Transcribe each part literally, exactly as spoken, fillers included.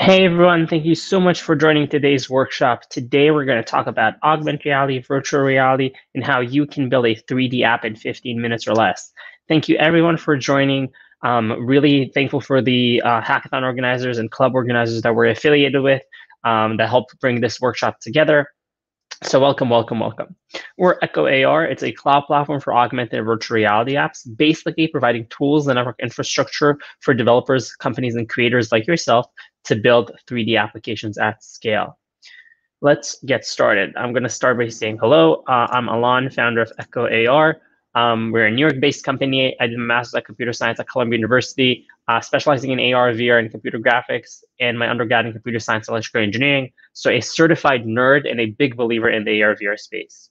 Hey everyone, thank you so much for joining today's workshop. Today we're going to talk about augmented reality, virtual reality, and how you can build a three D app in fifteen minutes or less. Thank you everyone for joining. Um, really thankful for the uh, hackathon organizers and club organizers that we're affiliated with um, that helped bring this workshop together. So welcome, welcome, welcome. We're Echo A R. It's a cloud platform for augmented and virtual reality apps, basically providing tools and network infrastructure for developers, companies, and creators like yourself to build three D applications at scale. Let's get started. I'm going to start by saying hello. Uh, I'm Alon, founder of Echo A R. Um, we're a New York-based company. I did a master's at computer science at Columbia University, uh, specializing in A R, V R, and computer graphics, and my undergrad in computer science and electrical engineering. So a certified nerd and a big believer in the A R, V R space.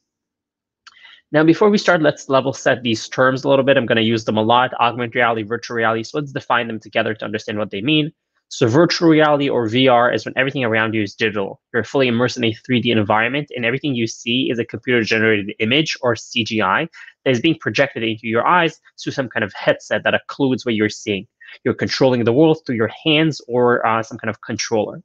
Now, before we start, let's level set these terms a little bit. I'm going to use them a lot, augmented reality, virtual reality. So let's define them together to understand what they mean. So virtual reality, or V R, is when everything around you is digital. You're fully immersed in a three D environment, and everything you see is a computer-generated image, or C G I, that is being projected into your eyes through some kind of headset that occludes what you're seeing. You're controlling the world through your hands or uh, some kind of controller.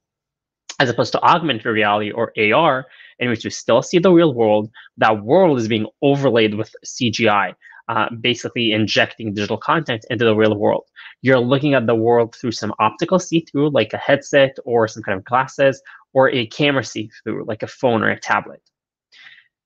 As opposed to augmented reality, or A R, in which you still see the real world, that world is being overlaid with C G I, uh, basically injecting digital content into the real world. You're looking at the world through some optical see-through, like a headset or some kind of glasses, or a camera see-through, like a phone or a tablet.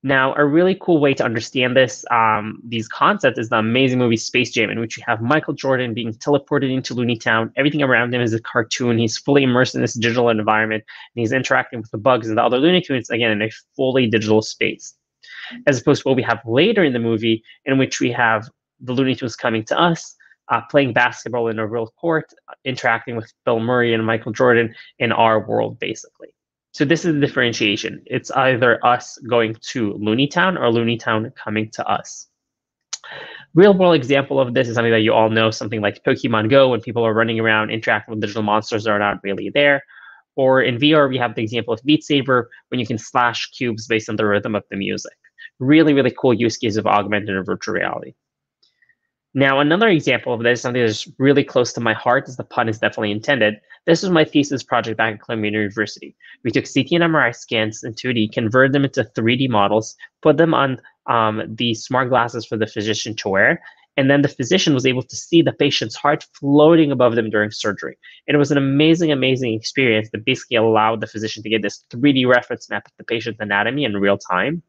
Now, a really cool way to understand this, um, these concepts, is the amazing movie Space Jam, in which you have Michael Jordan being teleported into Looney Town. Everything around him is a cartoon. He's fully immersed in this digital environment, and he's interacting with the bugs and the other Looney Tunes, again, in a fully digital space. As opposed to what we have later in the movie, in which we have the Looney Tunes coming to us, uh, playing basketball in a real court, interacting with Bill Murray and Michael Jordan in our world, basically. So this is the differentiation. It's either us going to Looney Town or Looney Town coming to us. Real world example of this is something that you all know, something like Pokemon Go, when people are running around interacting with digital monsters that are not really there. Or in V R, we have the example of Beat Saber, when you can slash cubes based on the rhythm of the music. Really, really cool use case of augmented and virtual reality. Now, another example of this, something that's really close to my heart, as the pun is definitely intended. This was my thesis project back at Columbia University. We took C T and M R I scans in two D, converted them into three D models, put them on um, the smart glasses for the physician to wear, and then the physician was able to see the patient's heart floating above them during surgery. And it was an amazing, amazing experience that basically allowed the physician to get this three D reference map of the patient's anatomy in real time.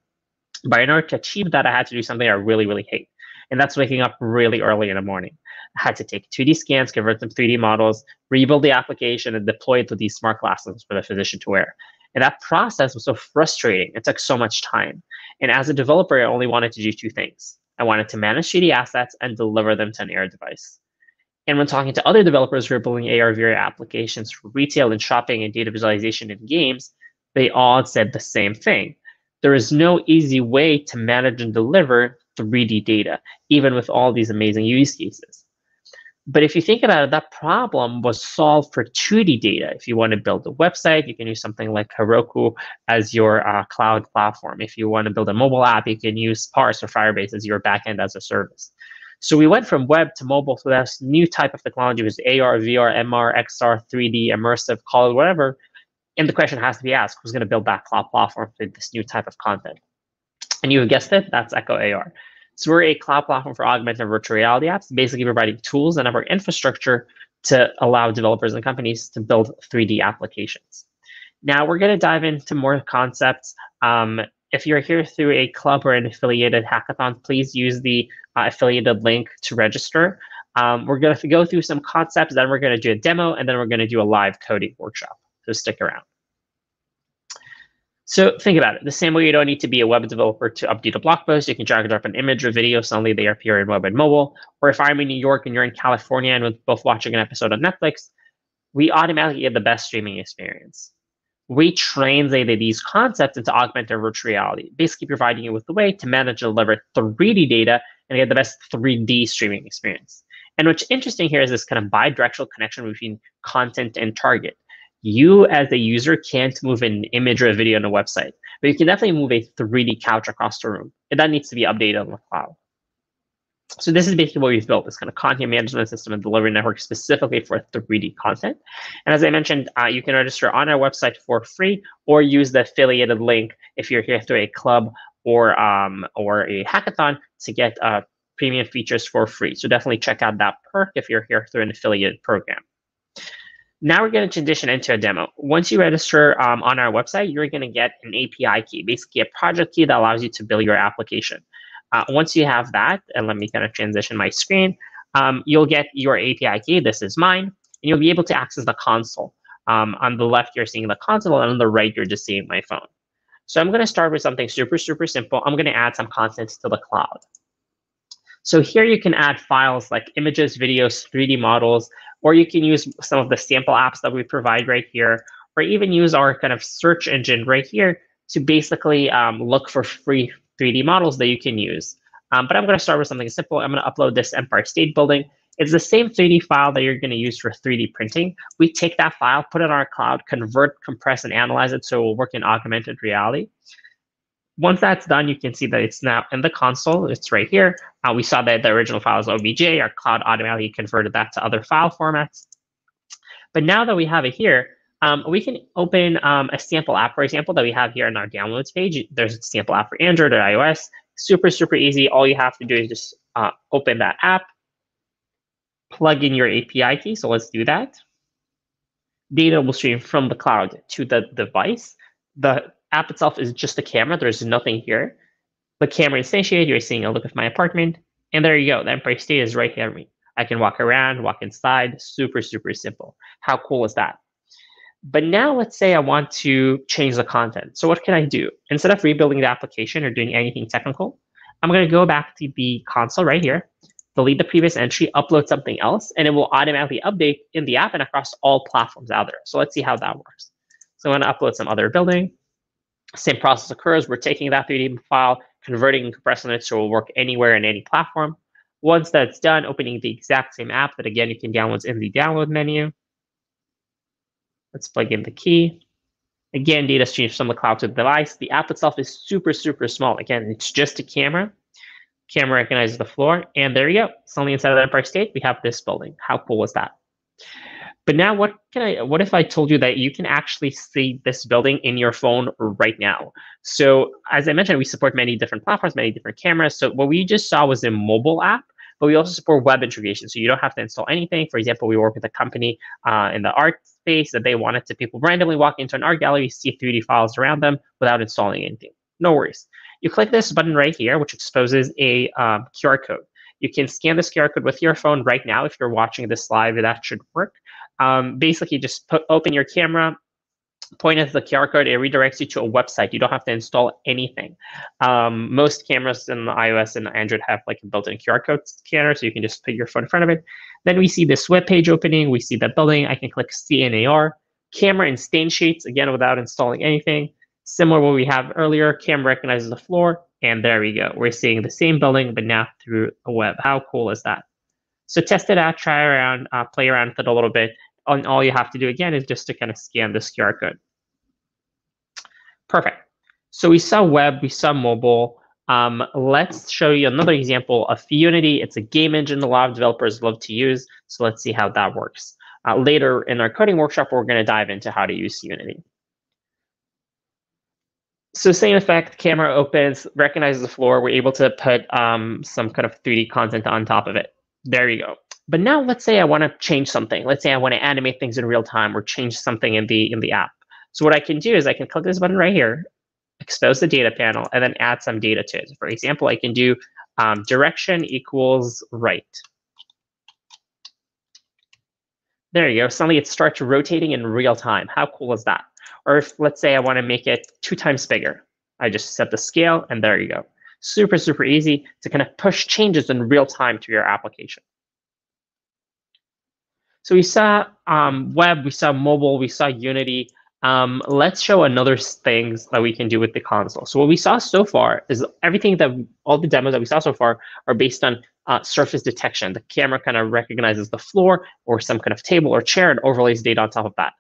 But in order to achieve that, I had to do something I really, really hate. And that's waking up really early in the morning. I had to take two D scans, convert them to three D models, rebuild the application, and deploy it to these smart glasses for the physician to wear. And that process was so frustrating. It took so much time. And as a developer, I only wanted to do two things. I wanted to manage three D assets and deliver them to an A R device. And when talking to other developers who are building A R, V R applications for retail and shopping and data visualization in games, they all said the same thing. There is no easy way to manage and deliver three D data, even with all these amazing use cases. But if you think about it, that problem was solved for two D data. If you want to build a website, you can use something like Heroku as your uh, cloud platform. If you want to build a mobile app, you can use Parse or Firebase as your backend as a service. So we went from web to mobile to this new type of technology, which is A R, V R, M R, X R, three D, immersive, call it whatever. And the question has to be asked, who's going to build that cloud platform for this new type of content? And you guessed it, that's Echo A R. So we're a cloud platform for augmented and virtual reality apps, basically providing tools and our infrastructure to allow developers and companies to build three D applications. Now we're going to dive into more concepts. Um, if you're here through a club or an affiliated hackathon, please use the uh, affiliated link to register. Um, we're going to go through some concepts, then we're going to do a demo, and then we're going to do a live coding workshop. So stick around. So think about it. The same way you don't need to be a web developer to update a blog post, you can drag and drop an image or video, suddenly they appear in web and mobile. Or if I'm in New York and you're in California and we're both watching an episode on Netflix, we automatically get the best streaming experience. We translated these concepts into augmented virtual reality, basically providing you with the way to manage and deliver three D data and get the best three D streaming experience. And what's interesting here is this kind of bi-directional connection between content and target. You as a user can't move an image or a video on a website, but you can definitely move a three D couch across the room, and that needs to be updated on the cloud. So this is basically what we've built, this kind of content management system and delivery network specifically for three D content. And as I mentioned, uh, you can register on our website for free or use the affiliated link if you're here through a club or um, or a hackathon to get uh, premium features for free. So definitely check out that perk if you're here through an affiliate program. Now we're going to transition into a demo. Once you register um, on our website, you're going to get an A P I key, basically a project key that allows you to build your application. Uh, once you have that, and let me kind of transition my screen, um, you'll get your A P I key. This is mine, and you'll be able to access the console. Um, on the left, you're seeing the console, and on the right, you're just seeing my phone. So I'm going to start with something super, super simple. I'm going to add some content to the cloud. So here you can add files like images, videos, three D models, or you can use some of the sample apps that we provide right here, or even use our kind of search engine right here to basically um, look for free three D models that you can use. Um, but I'm going to start with something simple. I'm going to upload this Empire State Building. It's the same three D file that you're going to use for three D printing. We take that file, put it in our cloud, convert, compress, and analyze it so it will work in augmented reality. Once that's done, you can see that it's now in the console. It's right here. Uh, we saw that the original file is O B J. Our cloud automatically converted that to other file formats. But now that we have it here, Um, we can open um, a sample app, for example, that we have here on our downloads page. There's a sample app for Android or iOS. Super, super easy. All you have to do is just uh, open that app, plug in your A P I key. So let's do that. Data will stream from the cloud to the device. The app itself is just a camera. There's nothing here. The camera is instantiated. You're seeing a look at my apartment. And there you go. The Empire State is right here. I can walk around, walk inside. Super, super simple. How cool is that? But now let's say I want to change the content. So what can I do? Instead of rebuilding the application or doing anything technical, I'm going to go back to the console right here, delete the previous entry, upload something else, and it will automatically update in the app and across all platforms out there. So let's see how that works. So I'm going to upload some other building. Same process occurs. We're taking that three D file, converting and compressing it so it will work anywhere in any platform. Once that's done, opening the exact same app that, again, you can download in the download menu. Let's plug in the key. Again, data streams from the cloud to the device. The app itself is super, super small. Again, it's just a camera. Camera recognizes the floor. And there you go. Suddenly inside of the Empire State, we have this building. How cool was that? But now what can I, what if I told you that you can actually see this building in your phone right now? So as I mentioned, we support many different platforms, many different cameras. So what we just saw was a mobile app. But we also support web integration, so you don't have to install anything. For example, we work with a company uh, in the art space that they wanted to people randomly walk into an art gallery, see three D files around them without installing anything. No worries. You click this button right here, which exposes a um, Q R code. You can scan this Q R code with your phone right now. If you're watching this live, that should work. Um, basically, just put, open your camera, point at the Q R code, it redirects you to a website. You don't have to install anything. Um, most cameras in iOS and Android have like a built-in Q R code scanner, so you can just put your phone in front of it. Then we see this web page opening. We see that building. I can click C N A R. Camera instantiates, again, without installing anything. Similar to what we have earlier, camera recognizes the floor, and there we go. We're seeing the same building, but now through the web. How cool is that? So test it out, try around, uh, play around with it a little bit. And all you have to do, again, is just to kind of scan this Q R code. Perfect. So we saw web, we saw mobile. Um, let's show you another example of Unity. It's a game engine a lot of developers love to use. So let's see how that works. Uh, later in our coding workshop, we're going to dive into how to use Unity. So same effect, camera opens, recognizes the floor. We're able to put um, some kind of three D content on top of it. There you go. But now let's say I want to change something. Let's say I want to animate things in real time or change something in the in the app. So what I can do is I can click this button right here, expose the data panel, and then add some data to it. For example, I can do um, direction equals right. There you go. Suddenly it starts rotating in real time. How cool is that? Or if, let's say I want to make it two times bigger. I just set the scale, and there you go. Super, super easy to kind of push changes in real time to your application. So we saw um, web, we saw mobile, we saw Unity. Um, let's show another things that we can do with the console. So what we saw so far is everything that, all the demos that we saw so far are based on uh, surface detection. The camera kind of recognizes the floor or some kind of table or chair and overlays data on top of that.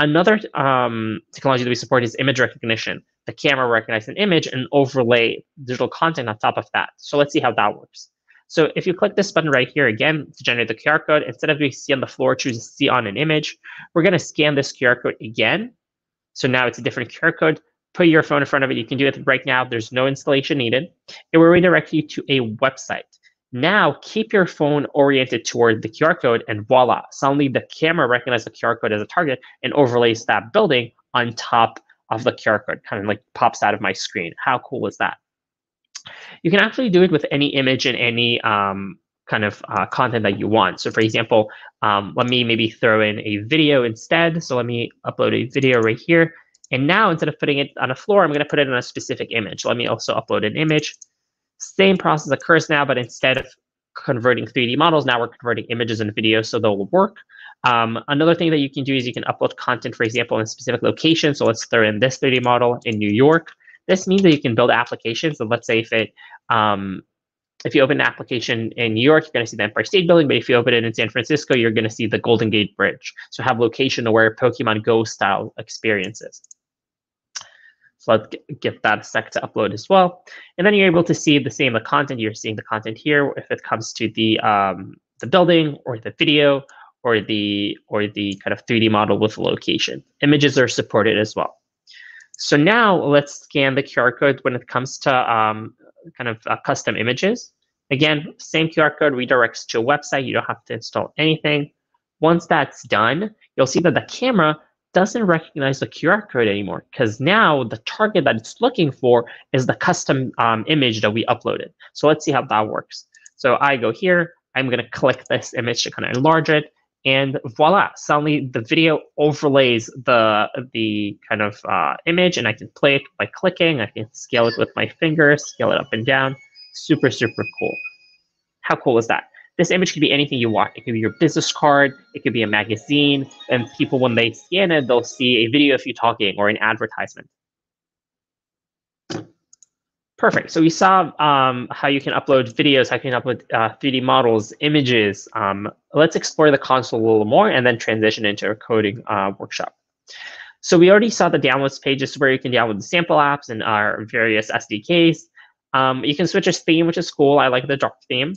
Another um, technology that we support is image recognition. The camera recognizes an image and overlay digital content on top of that. So let's see how that works. So if you click this button right here again to generate the Q R code, instead of doing C on the floor, choose C on an image. We're going to scan this Q R code again. So now it's a different Q R code. Put your phone in front of it. You can do it right now. There's no installation needed. It will redirect you to a website. Now keep your phone oriented toward the Q R code, and voila, suddenly the camera recognizes the Q R code as a target and overlays that building on top of the Q R code, kind of like pops out of my screen. How cool is that? You can actually do it with any image and any um, kind of uh, content that you want. So for example, um, let me maybe throw in a video instead. So let me upload a video right here. And now instead of putting it on a floor, I'm going to put it on a specific image. Let me also upload an image. Same process occurs now, but instead of converting three D models, now we're converting images and videos, so they'll work. Um, another thing that you can do is you can upload content, for example, in a specific location. So let's throw in this three D model in New York. This means that you can build applications. So let's say if it, um, if you open an application in New York, you're going to see the Empire State Building. But if you open it in San Francisco, you're going to see the Golden Gate Bridge. So have location-aware Pokemon Go style experiences. So let's get that a sec to upload as well. And then you're able to see the same the content. You're seeing the content here if it comes to the um, the building or the video or the or the kind of three D model with location. Images are supported as well. So now let's scan the Q R code when it comes to um, kind of uh, custom images. Again, same Q R code redirects to a website. You don't have to install anything. Once that's done, you'll see that the camera doesn't recognize the Q R code anymore, because now the target that it's looking for is the custom um, image that we uploaded. So let's see how that works. So I go here. I'm going to click this image to kind of enlarge it. And voila, suddenly the video overlays the the kind of uh, image, and I can play it by clicking. I can scale it with my fingers, scale it up and down. Super, super cool. How cool is that? This image could be anything you want. It could be your business card. It could be a magazine. And people, when they scan it, they'll see a video of you talking or an advertisement. Perfect. So we saw um, how you can upload videos, how you can upload uh, three D models, images. Um, let's explore the console a little more and then transition into a coding uh, workshop. So we already saw the downloads pages where you can download the sample apps and our various S D Ks. Um, you can switch a theme, which is cool. I like the dark theme.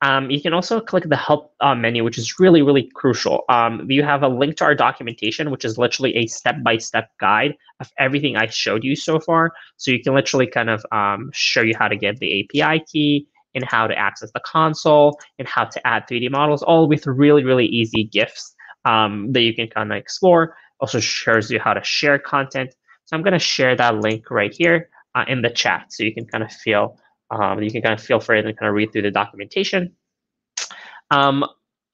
Um, you can also click the help uh, menu, which is really, really crucial. Um, you have a link to our documentation, which is literally a step-by-step guide of everything I showed you so far. So you can literally kind of um, show you how to get the A P I key and how to access the console and how to add three D models, all with really, really easy GIFs um, that you can kind of explore. Also shows you how to share content. So I'm going to share that link right here uh, in the chat so you can kind of feel Um, you can kind of feel free and kind of read through the documentation. Um,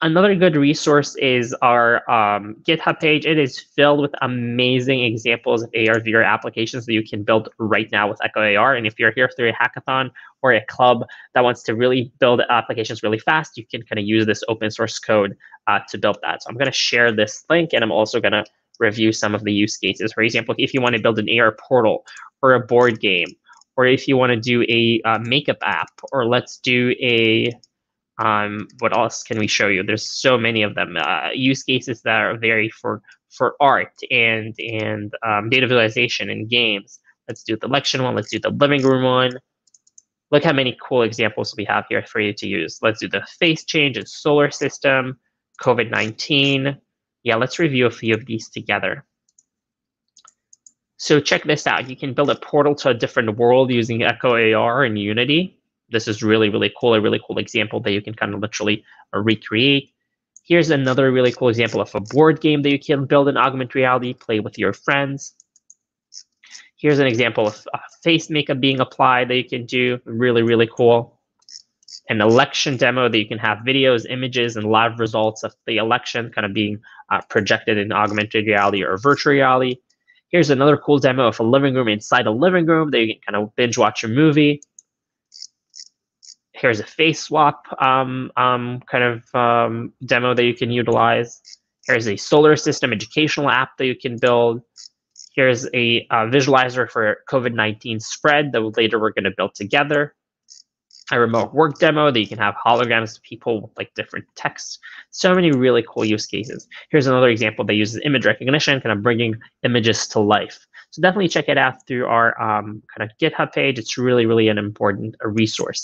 another good resource is our um, GitHub page. It is filled with amazing examples of A R V R applications that you can build right now with Echo A R. And if you're here through a hackathon or a club that wants to really build applications really fast, you can kind of use this open source code uh, to build that. So I'm going to share this link, and I'm also going to review some of the use cases. For example, if you want to build an A R portal or a board game, or if you want to do a uh, makeup app, or let's do a, um, what else can we show you? There's so many of them. Uh, use cases that are vary for for art and and um, data visualization and games. Let's do the election one. Let's do the living room one. Look how many cool examples we have here for you to use. Let's do the phase change and solar system, COVID nineteen. Yeah, let's review a few of these together. So check this out. You can build a portal to a different world using Echo A R and Unity. This is really, really cool, a really cool example that you can kind of literally uh, recreate. Here's another really cool example of a board game that you can build in augmented reality, play with your friends. Here's an example of uh, face makeup being applied that you can do. Really, really cool. An election demo that you can have videos, images, and live results of the election kind of being uh, projected in augmented reality or virtual reality. Here's another cool demo of a living room inside a living room that you can kind of binge watch a movie. Here's a face swap um, um, kind of um, demo that you can utilize. Here's a solar system educational app that you can build. Here's a uh, visualizer for COVID nineteen spread that later we're going to build together. A remote work demo that you can have holograms of people with like different texts. So many really cool use cases. Here's another example that uses image recognition, kind of bringing images to life. So definitely check it out through our um, kind of GitHub page. It's really, really an important resource.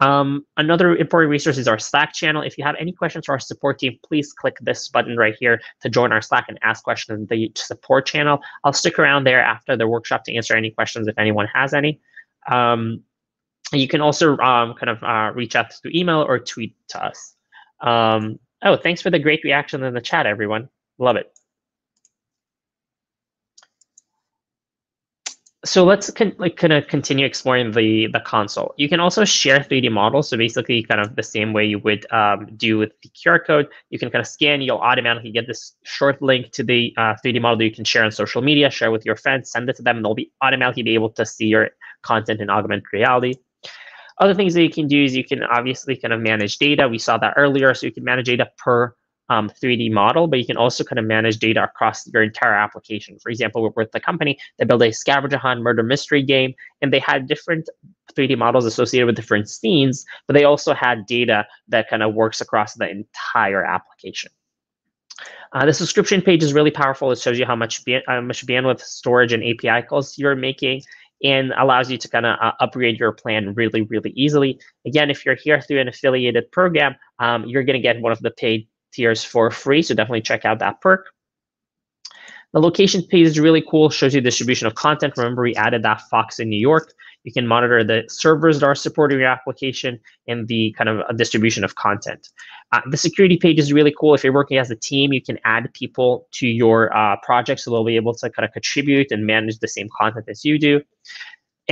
Um, another important resource is our Slack channel. If you have any questions for our support team, please click this button right here to join our Slack and ask questions in the support channel. I'll stick around there after the workshop to answer any questions if anyone has any. Um, you can also um, kind of uh, reach out through email or tweet to us. Um, oh, thanks for the great reaction in the chat, everyone. Love it. So let's con like kind of continue exploring the the console. You can also share three D models. So basically, kind of the same way you would um, do with the Q R code, you can kind of scan. You'll automatically get this short link to the uh, three D model that you can share on social media, share with your friends, send it to them, and they'll be automatically be able to see your content in augmented reality. Other things that you can do is you can obviously kind of manage data. We saw that earlier, so you can manage data per Um, three D model, but you can also kind of manage data across your entire application. For example, we're with the company that built a scavenger hunt murder mystery game, and they had different three D models associated with different scenes, but they also had data that kind of works across the entire application. Uh, the subscription page is really powerful. It shows you how much, ban how much bandwidth, storage, and A P I calls you're making, and allows you to kind of uh, upgrade your plan really, really easily. Again, if you're here through an affiliated program, um, you're going to get one of the paid tiers for free, so definitely check out that perk. The location page is really cool, shows you distribution of content. Remember, we added that Fox in New York. You can monitor the servers that are supporting your application and the kind of distribution of content. Uh, the security page is really cool. If you're working as a team, you can add people to your uh, project, so they'll be able to kind of contribute and manage the same content as you do.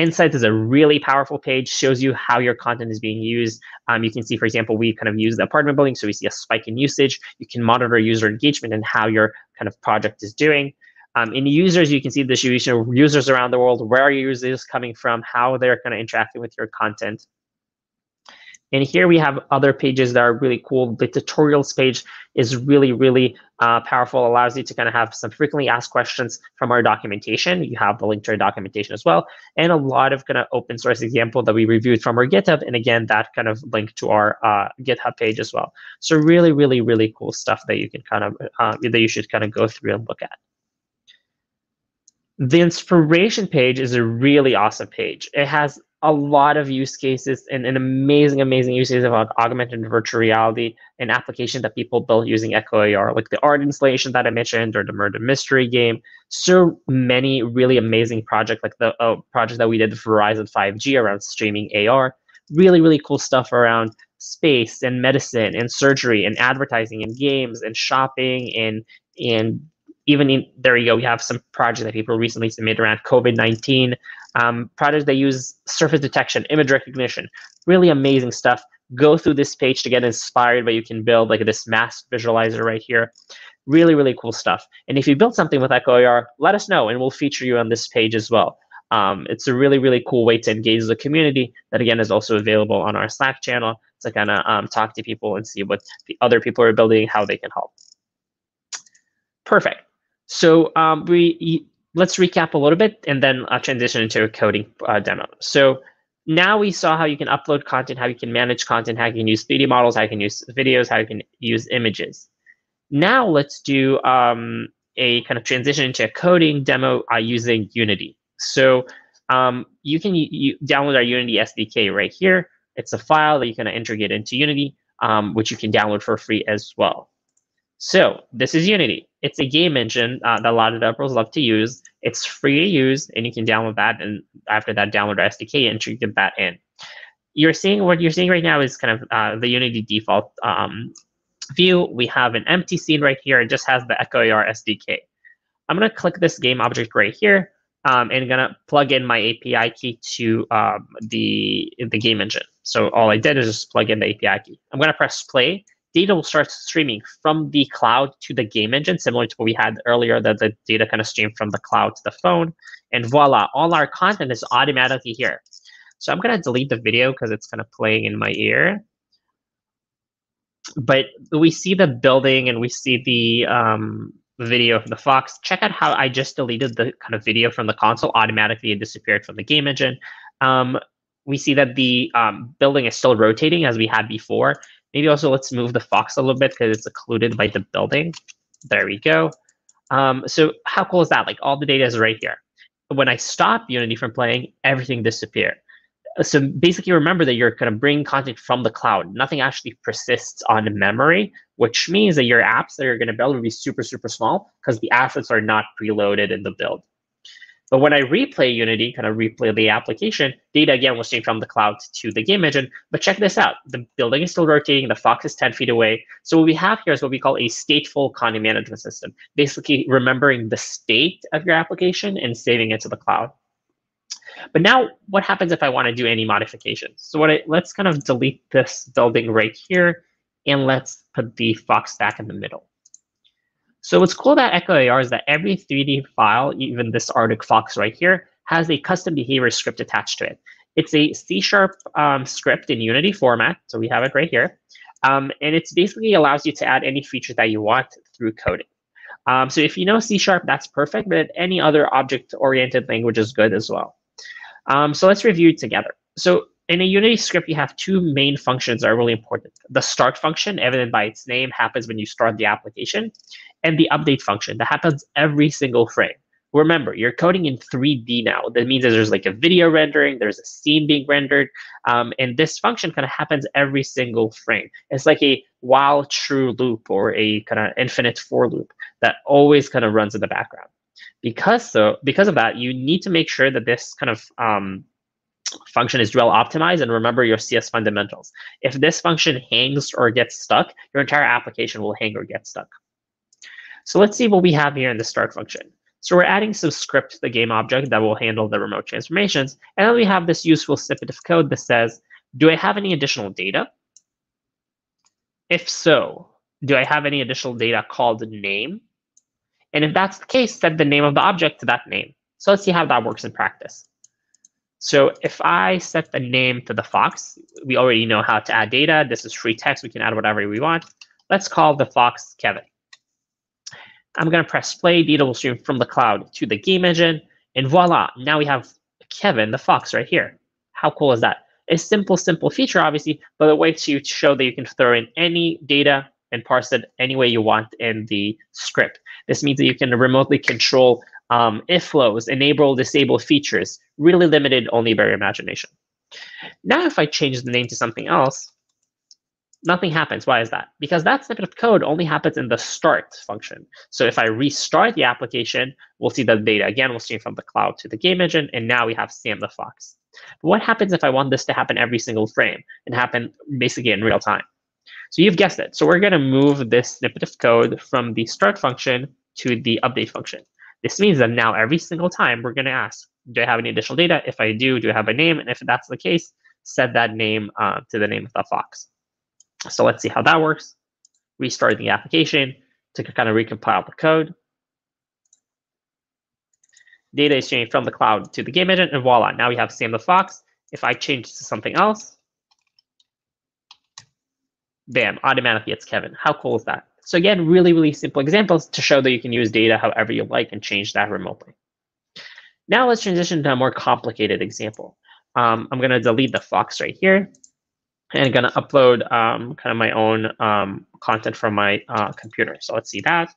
Insights is a really powerful page, shows you how your content is being used. Um, you can see, for example, we kind of use the apartment building, so we see a spike in usage. You can monitor user engagement and how your kind of project is doing. Um, in users, you can see the distribution of users around the world, where are users coming from, how they're kind of interacting with your content. And here we have other pages that are really cool. The tutorials page is really, really uh, powerful. Allows you to kind of have some frequently asked questions from our documentation. You have the link to our documentation as well. And a lot of kind of open source example that we reviewed from our GitHub. And again, that kind of link to our uh, GitHub page as well. So really, really, really cool stuff that you can kind of, uh, that you should kind of go through and look at. The inspiration page is a really awesome page. It has a lot of use cases and an amazing, amazing use cases about augmented virtual reality and application that people built using Echo A R, like the art installation that I mentioned or the murder mystery game. So many really amazing projects, like the uh, project that we did for Verizon five G around streaming A R. Really, really cool stuff around space and medicine and surgery and advertising and games and shopping and and even in, there you go, we have some projects that people recently submitted around COVID nineteen. Um, projects that use surface detection, image recognition, really amazing stuff. Go through this page to get inspired, but you can build like this mask visualizer right here. Really, really cool stuff. And if you build something with Echo A R, let us know, and we'll feature you on this page as well. Um, it's a really, really cool way to engage the community that, again, is also available on our Slack channel to kind of um, talk to people and see what the other people are building, how they can help. Perfect. So um, we... let's recap a little bit and then I'll transition into a coding uh, demo. So now we saw how you can upload content, how you can manage content, how you can use three D models, how you can use videos, how you can use images. Now let's do um, a kind of transition into a coding demo uh, using Unity. So um, you can you download our Unity S D K right here. It's a file that you can integrate into Unity, um, which you can download for free as well. So this is Unity. It's a game engine uh, that a lot of developers love to use. It's free to use, and you can download that, and after that, download our S D K and integrate that in. You're seeing what you're seeing right now is kind of uh, the Unity default um, view. We have an empty scene right here. It just has the Echo A R S D K. I'm going to click this game object right here, um, and I'm going to plug in my A P I key to um, the, the game engine. So all I did is just plug in the A P I key. I'm going to press play. Data will start streaming from the cloud to the game engine, similar to what we had earlier, that the data kind of streamed from the cloud to the phone. And voila, all our content is automatically here. So I'm going to delete the video because it's kind of playing in my ear. But we see the building and we see the um, video of the fox. Check out how I just deleted the kind of video from the console. Automatically, it disappeared from the game engine. Um, we see that the um, building is still rotating as we had before. Maybe also let's move the fox a little bit because it's occluded by the building. There we go. Um, so how cool is that? Like all the data is right here. When I stop Unity from playing, everything disappeared. so basically remember that you're kind of bringing content from the cloud. Nothing actually persists on memory, which means that your apps that you're going to build will be super, super small because the assets are not preloaded in the build. But when I replay Unity, kind of replay the application, data again was changed from the cloud to the game engine. But check this out. The building is still rotating. The fox is ten feet away. So what we have here is what we call a stateful content management system, basically remembering the state of your application and saving it to the cloud. But now what happens if I want to do any modifications? So what I, let's kind of delete this building right here, and let's put the fox stack in the middle. So what's cool about Echo A R is that every three D file, even this Arctic fox right here, has a custom behavior script attached to it. It's a C sharp um, script in Unity format, so we have it right here. Um, and it basically allows you to add any feature that you want through coding. Um, so if you know C sharp, that's perfect, but any other object-oriented language is good as well. Um, so let's review it together. So in a Unity script, you have two main functions that are really important. The start function, evident by its name, happens when you start the application, and the update function that happens every single frame. Remember, you're coding in three D now. That means that there's like a video rendering, there's a scene being rendered, um, and this function kind of happens every single frame. It's like a while true loop or a kind of infinite for loop that always kind of runs in the background. Because so, because of that, you need to make sure that this kind of um, function is well optimized and remember your C S fundamentals. If this function hangs or gets stuck, your entire application will hang or get stuck. So let's see what we have here in the start function. So we're adding some script to the game object that will handle the remote transformations. And then we have this useful snippet of code that says, do I have any additional data? If so, do I have any additional data called name? And if that's the case, set the name of the object to that name. So let's see how that works in practice. So if I set the name to the fox, we already know how to add data. This is free text. We can add whatever we want. Let's call the fox Kevin. I'm going to press play. Data will stream from the cloud to the game engine. And voila, now we have Kevin, the fox, right here. How cool is that? A simple, simple feature, obviously, but a way to show that you can throw in any data and parse it any way you want in the script. This means that you can remotely control um, if flows, enable, disable features, really limited only by your imagination. Now, if I change the name to something else, nothing happens. Why is that? Because that snippet of code only happens in the start function. So if I restart the application, we'll see the data again. We'll stream from the cloud to the game engine, and now we have Sam the fox. But what happens if I want this to happen every single frame and happen basically in real time? So you've guessed it. So we're going to move this snippet of code from the start function to the update function. This means that now every single time we're going to ask, do I have any additional data? If I do, do I have a name? And if that's the case, set that name uh, to the name of the fox. So let's see how that works. Restart the application to kind of recompile the code. Data is changed from the cloud to the game engine, and voila, now we have Sam the fox. If I change to something else, bam, automatically it's Kevin. How cool is that? So again, really, really simple examples to show that you can use data however you like and change that remotely. Now let's transition to a more complicated example. Um, I'm going to delete the fox right here and I'm going to upload um, kind of my own um, content from my uh, computer. So let's see that.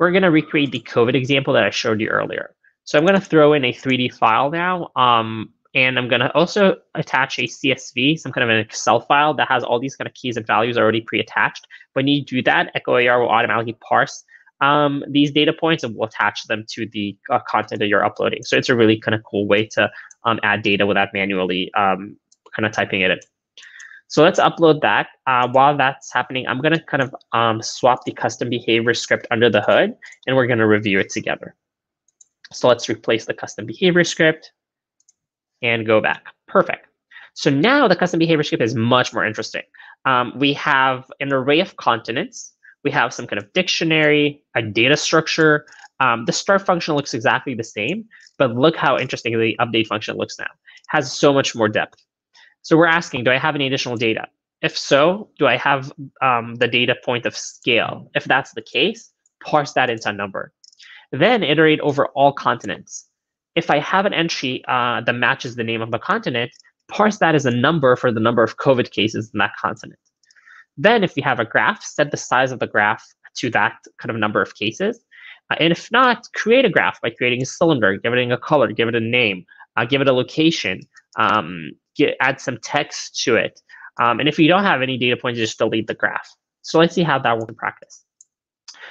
We're going to recreate the COVID example that I showed you earlier. So I'm going to throw in a three D file now. Um, And I'm going to also attach a C S V, some kind of an Excel file that has all these kind of keys and values already pre-attached. When you do that, Echo A R will automatically parse um, these data points and will attach them to the uh, content that you're uploading. So it's a really kind of cool way to um, add data without manually um, kind of typing it in. So let's upload that. Uh, while that's happening, I'm going to kind of um, swap the custom behavior script under the hood, and we're going to review it together. So let's replace the custom behavior script and go back. Perfect. So now the custom behavior script is much more interesting. Um, we have an array of continents. We have some kind of dictionary, a data structure. Um, the start function looks exactly the same, but look how interesting the update function looks now. It has so much more depth. So we're asking, do I have any additional data? If so, do I have um, the data point of scale? If that's the case, parse that into a number. Then iterate over all continents. If I have an entry uh, that matches the name of the continent, parse that as a number for the number of COVID cases in that continent. Then if we have a graph, set the size of the graph to that kind of number of cases. Uh, and if not, create a graph by creating a cylinder, give it a color, give it a name, uh, give it a location, um, get add some text to it. Um, and if you don't have any data points, just delete the graph. So let's see how that works in practice.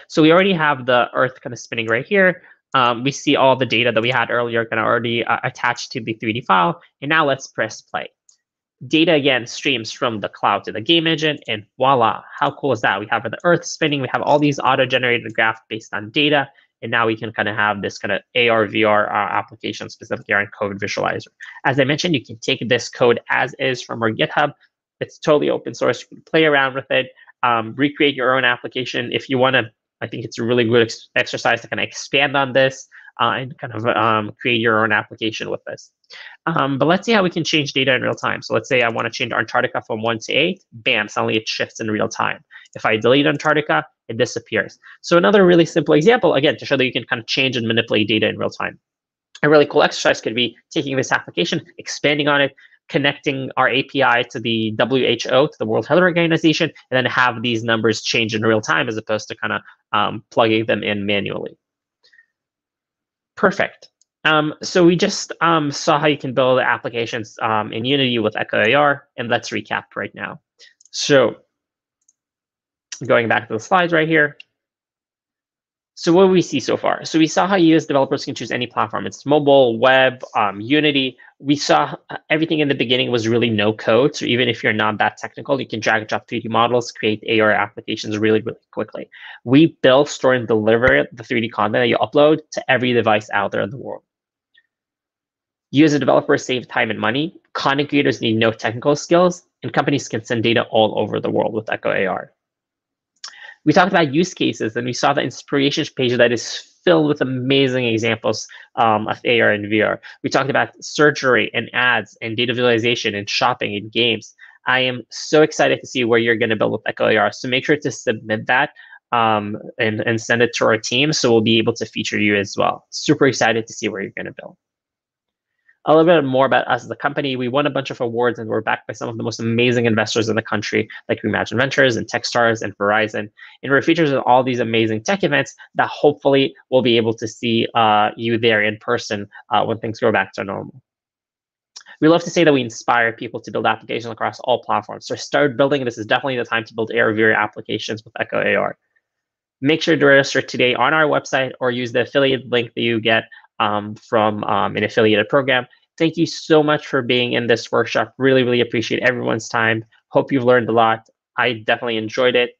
So we already have the Earth kind of spinning right here. Um, we see all the data that we had earlier kind of already uh, attached to the three D file. And now let's press play. Data again streams from the cloud to the game engine, and voila, how cool is that? We have the Earth spinning, we have all these auto-generated graphs based on data, and now we can kind of have this kind of A R, V R uh, application specifically around code visualizer. As I mentioned, you can take this code as is from our GitHub. It's totally open source, you can play around with it, um, recreate your own application if you want to. I think it's a really good ex exercise to kind of expand on this uh, and kind of um, create your own application with this. Um, but let's see how we can change data in real time. So let's say I want to change Antarctica from one to eight, bam, suddenly it shifts in real time. If I delete Antarctica, it disappears. So another really simple example, again, to show that you can kind of change and manipulate data in real time. A really cool exercise could be taking this application, expanding on it, connecting our A P I to the W H O, to the World Health Organization, and then have these numbers change in real time as opposed to kind of um, plugging them in manually. Perfect. Um, so we just um, saw how you can build applications um, in Unity with Echo A R, and let's recap right now. So going back to the slides right here. So what do we see so far? So we saw how U S developers can choose any platform. It's mobile, web, um, Unity. We saw everything in the beginning was really no code. So even if you're not that technical, you can drag and drop three D models, create A R applications really, really quickly. We build, store, and deliver the three D content that you upload to every device out there in the world. You as a developer save time and money. Content creators need no technical skills, and companies can send data all over the world with Echo A R. We talked about use cases, and we saw the inspiration page that is filled with amazing examples um, of A R and V R. We talked about surgery and ads and data visualization and shopping and games. I am so excited to see where you're going to build with Echo A R. So make sure to submit that um, and, and send it to our team so we'll be able to feature you as well. Super excited to see where you're going to build. A little bit more about us as a company. We won a bunch of awards, and we're backed by some of the most amazing investors in the country, like Reimagine Ventures and Techstars and Verizon. And we're featured in all these amazing tech events that hopefully we'll be able to see uh, you there in person uh, when things go back to normal. We love to say that we inspire people to build applications across all platforms. So start building. This is definitely the time to build A R V R applications with Echo A R. Make sure to register today on our website or use the affiliate link that you get Um, from um, an affiliated program. Thank you so much for being in this workshop. Really, really appreciate everyone's time. Hope you've learned a lot. I definitely enjoyed it.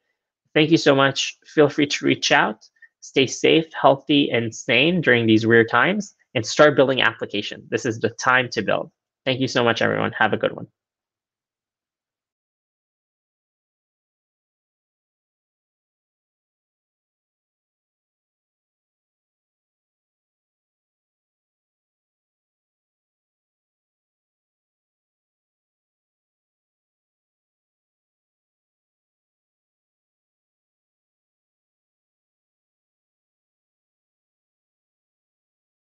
Thank you so much. Feel free to reach out. Stay safe, healthy, and sane during these weird times, and start building applications. This is the time to build. Thank you so much, everyone. Have a good one.